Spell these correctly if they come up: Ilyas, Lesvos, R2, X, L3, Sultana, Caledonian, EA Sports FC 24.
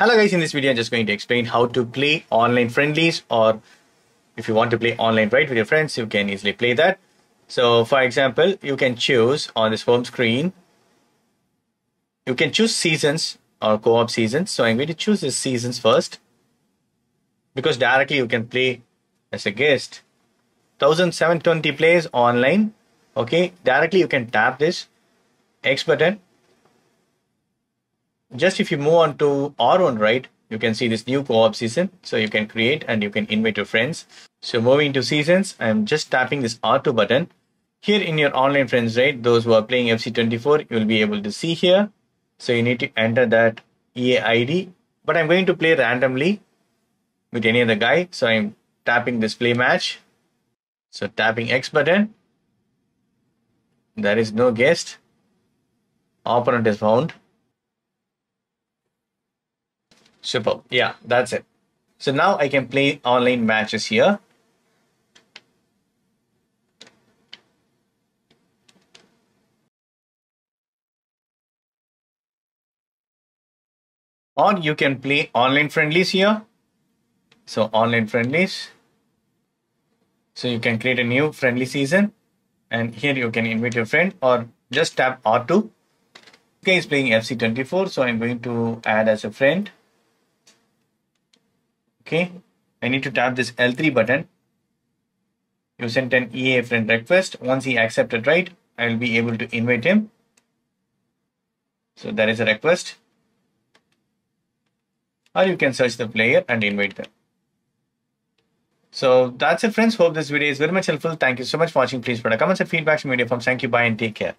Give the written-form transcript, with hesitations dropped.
Hello guys, in this video I'm just going to explain how to play online friendlies, or if you want to play online right with your friends, you can easily play that. So for example, you can choose on this home screen, you can choose seasons or co-op seasons. So I'm going to choose this seasons first, because directly you can play as a guest. 1720 plays online. Okay, directly you can tap this X button. Just if you move on to R1, right, you can see this new co-op season. So you can create and you can invite your friends. So moving to seasons, I'm just tapping this R2 button. Here in your online friends, right, those who are playing FC 24, you'll be able to see here. So you need to enter that EA ID, but I'm going to play randomly with any other guy. So I'm tapping this play match. So tapping X button. There is no guest. Opponent is found. Super. Yeah, that's it. So now I can play online matches here. Or you can play online friendlies here. So online friendlies. So you can create a new friendly season. And here you can invite your friend or just tap R2. Okay, it's playing FC 24. So I'm going to add as a friend. Okay, I need to tap this L3 button. You sent an EA friend request. Once he accepted, right, I will be able to invite him. So there is a request. Or you can search the player and invite them. So that's it friends. Hope this video is very much helpful. Thank you so much for watching. Please put a comment and feedback on the video form. Thank you. Bye and take care.